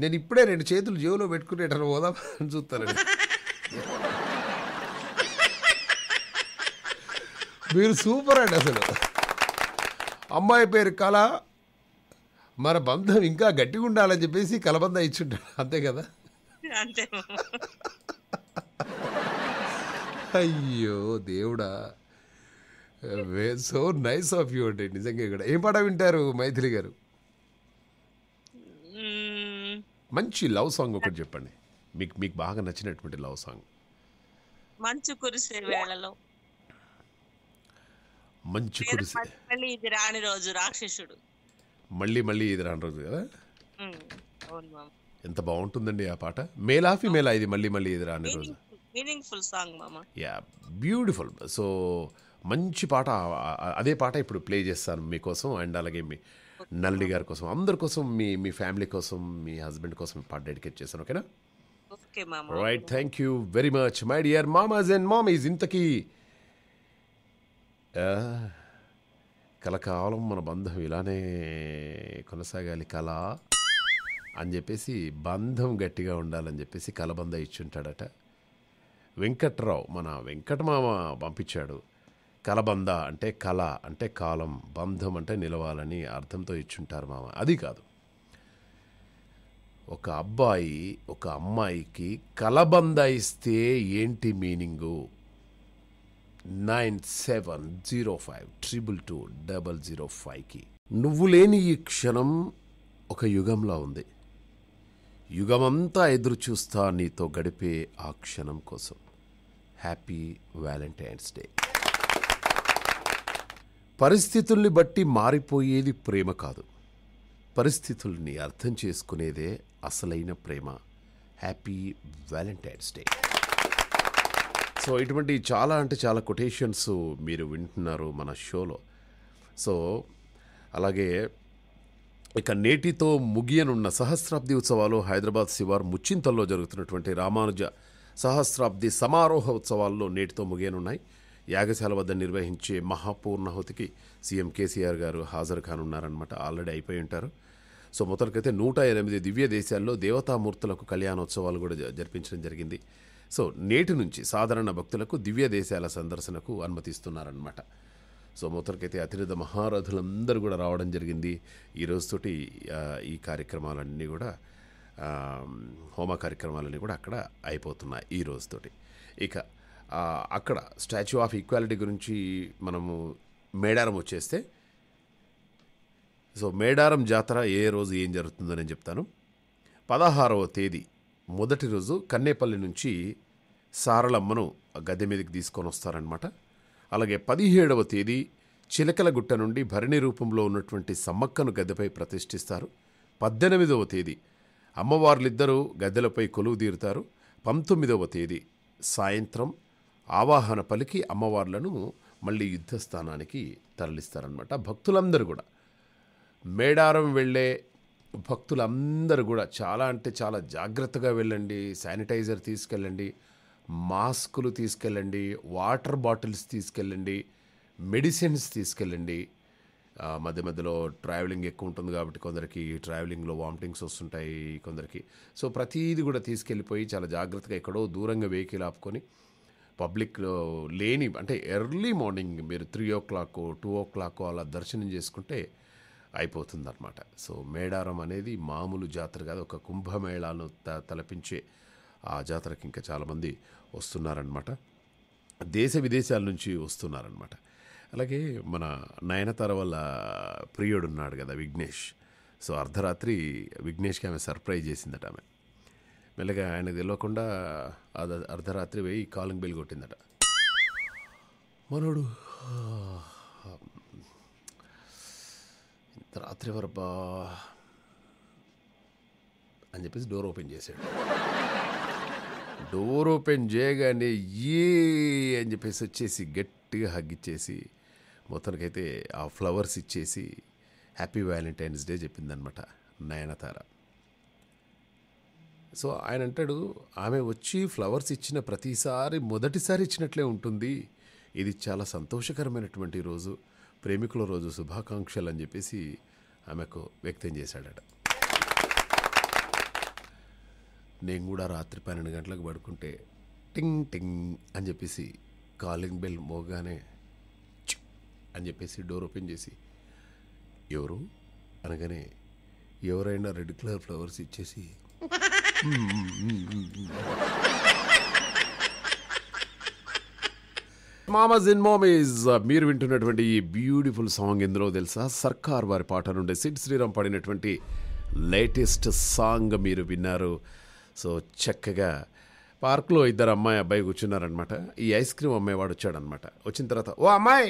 నేను ఇప్పుడే రెండు చేతులు జేబులో పెట్టుకునేటప్పుడు పోదా అని చూస్తానండి. మీరు సూపర్ అండి. అసలు అమ్మాయి పేరు కళ, మన బంధం ఇంకా గట్టిగా ఉండాలని చెప్పేసి కలబంద ఇచ్చుంటాడు, అంతే కదా? అంతే. అయ్యో దేవుడా, సో నైస్ ఆఫ్ యూ అండి నిజంగా. ఇక్కడ ఏం పాట వింటారు మైథిలి గారు? మంచి లవ్ సాంగ్ ఒకటి చెప్పండి, మీకు మీకు బాగా నచ్చినటువంటి లవ్ సాంగ్. మంచు కురిసే మళ్ళీ ఇది రాని రోజు కదా, ఎంత బాగుంటుందండి ఆ పాట. మేలా ఫిమేలా ఇది? మళ్ళీ ఇది రాని రోజు. బ్యూటిఫుల్. సో మంచి పాట, అదే పాట ఇప్పుడు ప్లే చేస్తాను మీకోసం అండ్ అలాగే మీ నళిని గారి కోసం, అందరి కోసం, మీ మీ ఫ్యామిలీ కోసం, మీ హస్బెండ్ కోసం పాట డెడికేట్ చేస్తాను. ఓకేనా? Right. Thank you very much my dear మామాస్ అండ్ మామీస్. ఇంతకీ కలకాలం మన బంధం ఇలానే కొనసాగాలి కళ అని చెప్పేసి, బంధం గట్టిగా ఉండాలని చెప్పేసి కలబంద ఇచ్చుంటాడట. వెంకట్రావు మన వెంకటమామ పంపించాడు. కలబంద అంటే కళ అంటే కాలం, బంధం అంటే నిలవాలని అర్థంతో ఇచ్చుంటారు మామ. అది కాదు, ఒక అబ్బాయి ఒక అమ్మాయికి కలబంద ఇస్తే ఏంటి మీనింగు? 9705222005కి నువ్వు లేని ఈ క్షణం ఒక యుగంలా ఉంది, యుగమంతా ఎదురు చూస్తా నీతో గడిపే ఆ క్షణం కోసం. Happy Valentine's day. పరిస్థితుల్ని బట్టి మారిపోయేది ప్రేమ కాదు, పరిస్థితుల్ని అర్థం చేసుకునేదే అసలైన ప్రేమ. Happy Valentine's day. సో ఇటువంటి చాలా చాలా కొటేషన్స్ మీరు వింటున్నారు మన షోలో. సో అలాగే ఇక నేటితో ముగియనున్న సహస్రాబ్ది ఉత్సవాలు హైదరాబాద్ శివారు ముచ్చింతల్లో జరుగుతున్నటువంటి రామానుజ సహస్రాబ్ది సమారోహ ఉత్సవాల్లో నేటితో ముగియనున్నాయి. యాగశాల వద్ద నిర్వహించే మహాపూర్ణాహుతికి సీఎం కేసీఆర్ గారు హాజరు కానున్నారనమాట. ఆల్రెడీ అయిపోయి ఉంటారు. సో మొత్తానికైతే 108 దివ్య దేశాల్లో దేవతామూర్తులకు కళ్యాణోత్సవాలు కూడా జరిపించడం జరిగింది. సో నేటి నుంచి సాధారణ భక్తులకు దివ్య దేశాల సందర్శనకు అనుమతిస్తున్నారనమాట. సో మొత్తానికైతే అతిరథ మహారథులందరూ కూడా రావడం జరిగింది. ఈ రోజుతోటి ఈ కార్యక్రమాలన్నీ కూడా, హోమ కార్యక్రమాలన్నీ కూడా అక్కడ అయిపోతున్నాయి ఈ రోజుతోటి. ఇక అక్కడ స్టాచ్యూ ఆఫ్ ఈక్వాలిటీ గురించి మనము మేడారం వచ్చేస్తే, సో మేడారం జాతర ఏ రోజు ఏం జరుగుతుందో నేను చెప్తాను. 16వ తేదీ మొదటి రోజు కన్నేపల్లి నుంచి సారళమ్మను గద్దె మీదకి తీసుకొని వస్తారనమాట. అలాగే 17వ తేదీ చిలకలగుట్ట నుండి భరణి రూపంలో ఉన్నటువంటి సమ్మక్కను గద్దెపై ప్రతిష్ఠిస్తారు. 18వ తేదీ అమ్మవార్లిద్దరూ గద్దెలపై కొలువు తీరుతారు. 19వ తేదీ సాయంత్రం ఆవాహన పలికి అమ్మవార్లను మళ్ళీ యుద్ధ స్థానానికి తరలిస్తారనమాట. భక్తులందరూ కూడా మేడారం వెళ్ళే భక్తులందరూ కూడా చాలా అంటే చాలా జాగ్రత్తగా వెళ్ళండి. శానిటైజర్ తీసుకెళ్ళండి, మాస్కులు తీసుకెళ్ళండి, వాటర్ బాటిల్స్ తీసుకెళ్ళండి, మెడిసిన్స్ తీసుకెళ్ళండి. మధ్య మధ్యలో ట్రావెలింగ్ ఎక్కువ ఉంటుంది కాబట్టి కొందరికి ట్రావెలింగ్లో వామిటింగ్స్ వస్తుంటాయి కొందరికి. సో ప్రతీది కూడా తీసుకెళ్ళిపోయి చాలా జాగ్రత్తగా ఎక్కడో దూరంగా వెహికల్ ఆపుకొని పబ్లిక్ లేని అంటే ఎర్లీ మార్నింగ్ మీరు 3 o'clock 2 o'clock అలా దర్శనం చేసుకుంటే అయిపోతుందన్నమాట. సో మేడారం అనేది మామూలు జాతర కాదు, ఒక కుంభమేళాను తలపించే ఆ జాతరకి ఇంకా చాలామంది వస్తున్నారనమాట, దేశ విదేశాల నుంచి వస్తున్నారనమాట. అలాగే మన నయనతార వల్ల ప్రియుడు ఉన్నాడు కదా విఘ్నేష్. సో అర్ధరాత్రి విఘ్నేష్కి ఆమె సర్ప్రైజ్ చేసిందట. ఆమె మెల్లగా ఆయనకు తెలియకుండా అర్ధరాత్రి పోయి కాలింగ్ బెల్ కొట్టిందట. మనోడు ఇంత రాత్రి వరబా అని చెప్పేసి డోర్ ఓపెన్ చేశాడు. డోర్ ఓపెన్ చేయగానే ఏ అని చెప్పేసి వచ్చేసి గట్టిగా హగ్ ఇచ్చేసి మొత్తానికైతే ఆ ఫ్లవర్స్ ఇచ్చేసి హ్యాపీ వ్యాలంటైన్స్ డే చెప్పిందనమాట నయనతార. సో ఆయన అంటాడు, ఆమె వచ్చి ఫ్లవర్స్ ఇచ్చిన ప్రతిసారి మొదటిసారి ఇచ్చినట్లే ఉంటుంది, ఇది చాలా సంతోషకరమైనటువంటి రోజు, ప్రేమికుల రోజు శుభాకాంక్షలు అని చెప్పేసి ఆమెకు వ్యక్తం చేశాడట. నేను కూడా రాత్రి 12 గంటలకు పడుకుంటే టింగ్ టింగ్ అని చెప్పేసి కాలింగ్ బెల్ మోగానే అని చెప్పేసి డోర్ ఓపెన్ చేసి ఎవరు అనగానే ఎవరైనా రెడ్ కలర్ ఫ్లవర్స్ ఇచ్చేసి మామాస్ అండ్ మామీస్ మీరు వింటున్నటువంటి ఈ బ్యూటిఫుల్ సాంగ్ ఎందులో తెలుసా? సర్కార్ వారి పాట నుండి సిడ్ శ్రీరామ్ పాడినటువంటి లేటెస్ట్ సాంగ్ మీరు విన్నారు. సో చక్కగా పార్క్లో ఇద్దరు అమ్మాయి అబ్బాయి కూర్చున్నారనమాట. ఈ ఐస్ క్రీమ్ అమ్మాయివాడు వచ్చాడనమాట. వచ్చిన తర్వాత ఓ అమ్మాయి,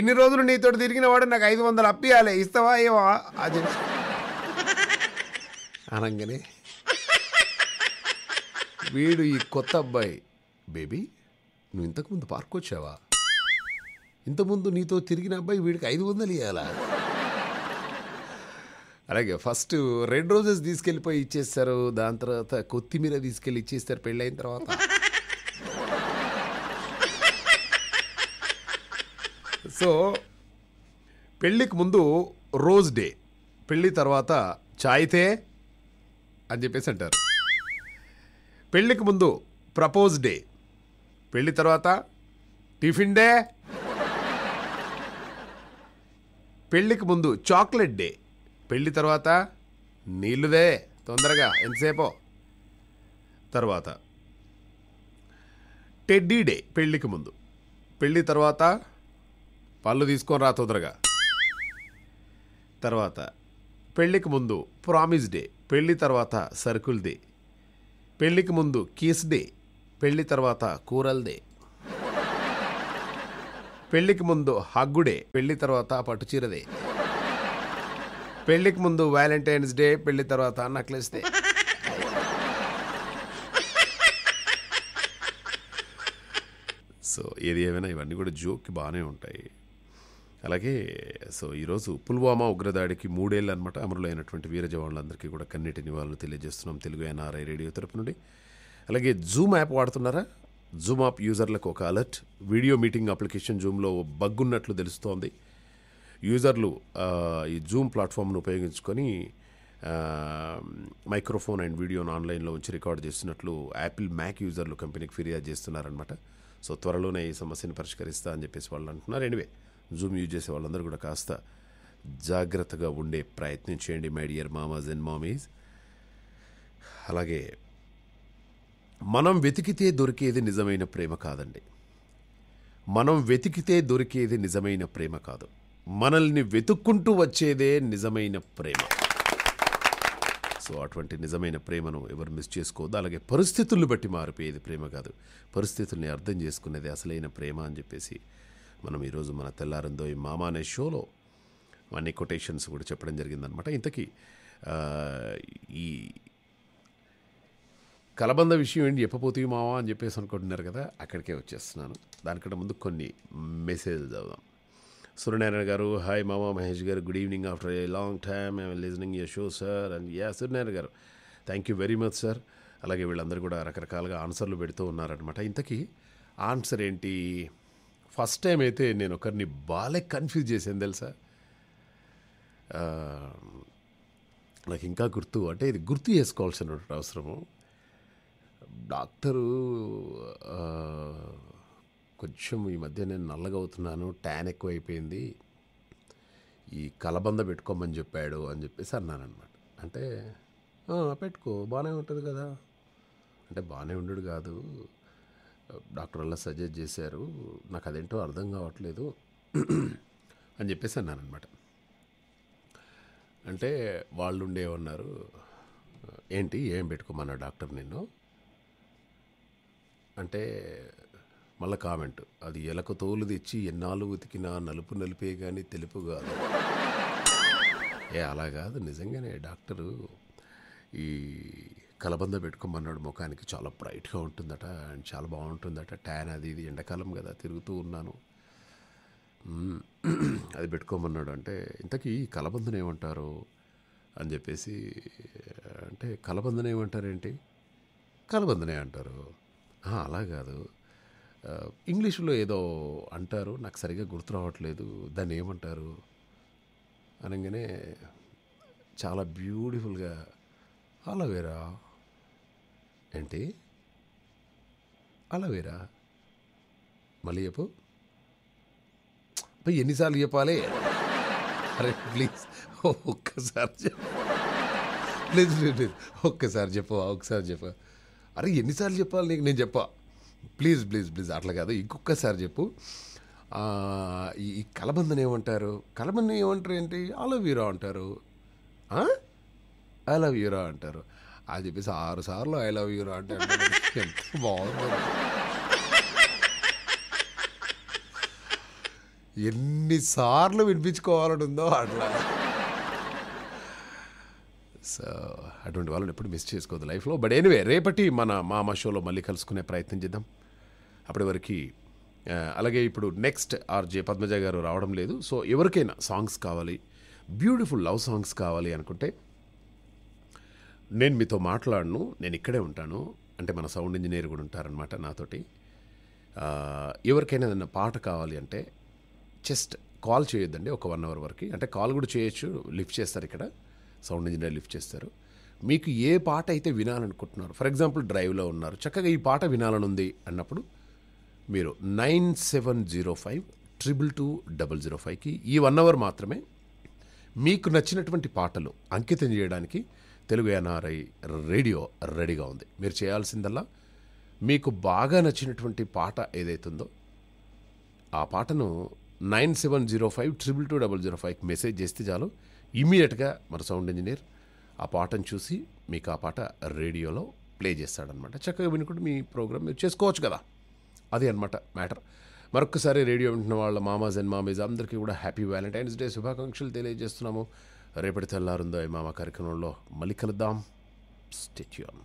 ఇన్ని రోజులు నీతో తిరిగిన వాడు నాకు 500 అప్పియాలి, ఇస్తావా ఏవా అది అనగానే వీడు ఈ కొత్త అబ్బాయి, బేబీ నువ్వు ఇంతకుముందు పార్క్ వచ్చావా, ఇంతకుముందు నీతో తిరిగిన అబ్బాయి వీడికి 500 ఇవ్వాలా? అలాగే ఫస్ట్ రెడ్ రోజెస్ తీసుకెళ్ళిపోయి ఇచ్చేస్తారు, దాని తర్వాత కొత్తిమీర తీసుకెళ్ళి ఇచ్చేస్తారు పెళ్ళైన తర్వాత. సో పెళ్ళికి ముందు రోజ్ డే, పెళ్ళి తర్వాత చాయితే అని చెప్పేసి అంటారు. పెళ్ళికి ముందు ప్రపోజ్ డే, పెళ్ళి తర్వాత టిఫిన్ డే, పెళ్ళికి ముందు చాక్లెట్ డే, పెళ్ళి తర్వాత నీళ్ళుదే తొందరగా ఎంతసేపో, తర్వాత టెడ్డీ డే పెళ్ళికి ముందు, పెళ్ళి తర్వాత పళ్ళు తీసుకొని రా తొందరగా, తర్వాత పెళ్ళికి ముందు ప్రామిస్ డే, పెళ్ళి తర్వాత సర్కుల్ డే, పెళ్ళికి ముందు కిస్ డే, పెళ్ళి తర్వాత కూరల్ డే, పెళ్ళికి ముందు హగ్గు డే, పెళ్ళి తర్వాత పట్టుచీర డే, పెళ్ళికి ముందు వ్యాలంటైన్స్ డే, పెళ్ళి తర్వాత నక్లెస్ డే. సో ఏది ఏమైనా ఇవన్నీ కూడా జోక్కి బాగానే ఉంటాయి. అలాగే సో ఈరోజు పుల్వామా ఉగ్రదాడికి 3 ఏళ్ళు అనమాట. అమరులైనటువంటి వీర జవాన్లందరికీ కూడా కన్నీటి నివాళులు తెలియజేస్తున్నాం తెలుగు ఎన్ఆర్ఐ రేడియో తరపు నుండి. అలాగే జూమ్ యాప్ వాడుతున్నారా? జూమ్ యాప్ యూజర్లకు ఒక అలర్ట్. వీడియో మీటింగ్ అప్లికేషన్ జూమ్లో బగ్ ఉన్నట్లు తెలుస్తోంది. యూజర్లు ఈ జూమ్ ప్లాట్ఫామ్ను ఉపయోగించుకొని మైక్రోఫోన్ అండ్ వీడియోను ఆన్లైన్లో ఉంచి రికార్డ్ చేస్తున్నట్లు యాపిల్ మ్యాక్ యూజర్లు కంపెనీకి ఫిర్యాదు చేస్తున్నారనమాట. సో త్వరలోనే ఈ సమస్యను పరిష్కరిస్తా అని చెప్పేసి వాళ్ళు అంటున్నారు. ఎనివే జూమ్ యూజ్ చేసే వాళ్ళందరూ కూడా కాస్త జాగ్రత్తగా ఉండే ప్రయత్నం చేయండి మై డియర్ మామాస్ అండ్ మామీస్. అలాగే మనం వెతికితే దొరికేది నిజమైన ప్రేమ కాదండి, మనం వెతికితే దొరికేది నిజమైన ప్రేమ కాదు, మనల్ని వెతుక్కుంటూ వచ్చేదే నిజమైన ప్రేమ. సో అటువంటి నిజమైన ప్రేమను ఎవరు మిస్ చేసుకోవద్దు. అలాగే పరిస్థితులను బట్టి మారిపోయేది ప్రేమ కాదు, పరిస్థితుల్ని అర్థం చేసుకునేది అసలైన ప్రేమ అని చెప్పేసి మనం ఈరోజు మన తెల్లారందో ఈ మామ అనే షోలో అన్ని కొటేషన్స్ కూడా చెప్పడం జరిగిందనమాట. ఇంతకీ ఈ కలబంద విషయం ఏంటి చెప్పబోతు మావా అని చెప్పేసి అనుకుంటున్నారు కదా, అక్కడికే వచ్చేస్తున్నాను. దానికంటే ముందు కొన్ని మెసేజ్ చదువుదాం. Suryanarayan garu, hi Mama Mahesh garu, good evening. After a long time I am listening your show sir. And yeah, Suryanarayan garu, thank you very much sir. అలాగే వీళ్ళందరూ కూడా రకరకాలుగా ఆన్సర్లు పెడుతూ ఉన్నారనమాట. ఇంతకీ ఆన్సర్ ఏంటి? ఫస్ట్ టైం అయితే నేను ఒకరిని బాలే కన్ఫ్యూజ్ చేశాను తెలుసా. నాకు ఇంకా గుర్తు, అంటే ఇది గుర్తు చేసుకోవాల్సిన అవసరము. డాక్టరు కొంచెం ఈ మధ్య నేను నల్లగా అవుతున్నాను, ట్యాన్ ఎక్కువైపోయింది, ఈ కలబంద పెట్టుకోమని చెప్పాడు అని చెప్పేసి అన్నానమాట. అంటే పెట్టుకో బాగానే ఉంటుంది కదా అంటే, బాగానే ఉండడు కాదు, డాక్టర్ అలా సజెస్ట్ చేశారు, నాకు అదేంటో అర్థం కావట్లేదు అని చెప్పేసి అన్నానమాట. అంటే వాళ్ళు ఉండేవన్నారు, ఏంటి ఏం పెట్టుకోమన్నా డాక్టర్ నిన్ను అంటే, మళ్ళీ కామెంట్, అది ఎలక తోలు తెచ్చి ఎన్నాళ్ళు ఉతికినా నలుపు నలిపే కానీ తెలుపు కాదు. ఏ అలా కాదు, నిజంగానే డాక్టరు ఈ కలబంద పెట్టుకోమన్నాడు, ముఖానికి చాలా బ్రైట్గా ఉంటుందట అండ్ చాలా బాగుంటుందట, ట్యాన్ అది ఇది, ఎండాకాలం కదా తిరుగుతూ ఉన్నాను, అది పెట్టుకోమన్నాడు. అంటే ఇంతకీ కలబందను ఏమంటారు అని చెప్పేసి, అంటే కలబందను ఏమంటారేంటి? కలబందనే అంటారు. అలా కాదు, ఇంగ్లీష్లో ఏదో అంటారు, నాకు సరిగ్గా గుర్తు రావట్లేదు, దాన్ని ఏమంటారు అనగానే చాలా బ్యూటిఫుల్గా అలవేరా. ఏంటి అలవేరా? మళ్ళీ చెప్పు. ఎన్నిసార్లు చెప్పాలి? అరే ప్లీజ్ ఒక్కసారి చెప్పు, ప్లీజ్ ప్లీజ్ ప్లీజ్ ఒక్కసారి చెప్పు, ఒకసారి చెప్పు. అరే ఎన్నిసార్లు చెప్పాలి నీకు నేను చెప్పా? ప్లీజ్ ప్లీజ్ ప్లీజ్ అట్లా కాదు, ఇంకొకసారి చెప్పు. ఈ కలబందను ఏమంటారు? కలబందను ఏమంటారు ఏంటి? అలవీరా అంటారు, ఐ లవ్ యూరా అంటారు. అది చెప్పేసి 6 సార్లు ఐ లవ్ యూరా అంటారు. ఎంత బాగుంది, ఎన్నిసార్లు వినిపించుకోవాలని ఉందో అట్లా. సో అటువంటి వాళ్ళని ఎప్పుడు మిస్ చేసుకోవద్దు లైఫ్లో. బట్ ఎనీవే, రేపటి మన మామ షోలో మళ్ళీ కలుసుకునే ప్రయత్నం చేద్దాం. అప్పటి వరకు అలాగే ఇప్పుడు నెక్స్ట్ ఆర్జే పద్మజ గారు రావడం లేదు. సో ఎవరికైనా సాంగ్స్ కావాలి, బ్యూటిఫుల్ లవ్ సాంగ్స్ కావాలి అనుకుంటే నేను మీతో మాట్లాడను, నేను ఇక్కడే ఉంటాను. అంటే మన సౌండ్ ఇంజనీర్ కూడా ఉంటారనమాట నాతోటి. ఎవరికైనా ఏదైనా పాట కావాలి అంటే జస్ట్ కాల్ చేయొద్దండి, ఒక 1 అవర్ వరకు. అంటే కాల్ కూడా చేయొచ్చు, లిఫ్ట్ చేస్తారు, ఇక్కడ సౌండ్ ఇంజనీర్ లిఫ్ట్ చేస్తారు. మీకు ఏ పాట అయితే వినాలనుకుంటున్నారు, ఫర్ ఎగ్జాంపుల్ డ్రైవ్లో ఉన్నారు, చక్కగా ఈ పాట వినాలని ఉంది అన్నప్పుడు మీరు 9705222005కి ఈ 1 అవర్ మాత్రమే మీకు నచ్చినటువంటి పాటలు అంకితం చేయడానికి తెలుగు ఎన్ఆర్ఐ రేడియో రెడీగా ఉంది. మీరు చేయాల్సిందల్లా మీకు బాగా నచ్చినటువంటి పాట ఏదైతుందో ఆ పాటను 9705222005కి మెసేజ్ చేస్తే చాలు, ఇమీడియట్గా మన సౌండ్ ఇంజనీర్ ఆ పాటను చూసి మీకు ఆ పాట రేడియోలో ప్లే చేస్తాడనమాట. చక్కగా వినుకుంటూ మీ ప్రోగ్రామ్ మీరు చేసుకోవచ్చు కదా, అది అనమాట మ్యాటర్. మరొకసారి రేడియో వింటున్న వాళ్ళ మామాజ్ అండ్ మామీజ్ అందరికీ కూడా హ్యాపీ వ్యాలంటైన్స్ డే శుభాకాంక్షలు తెలియజేస్తున్నాము. రేపటి తెల్లారుందో ఈ మామ కార్యక్రమంలో మళ్ళీ కలుద్దాం. Stay tune.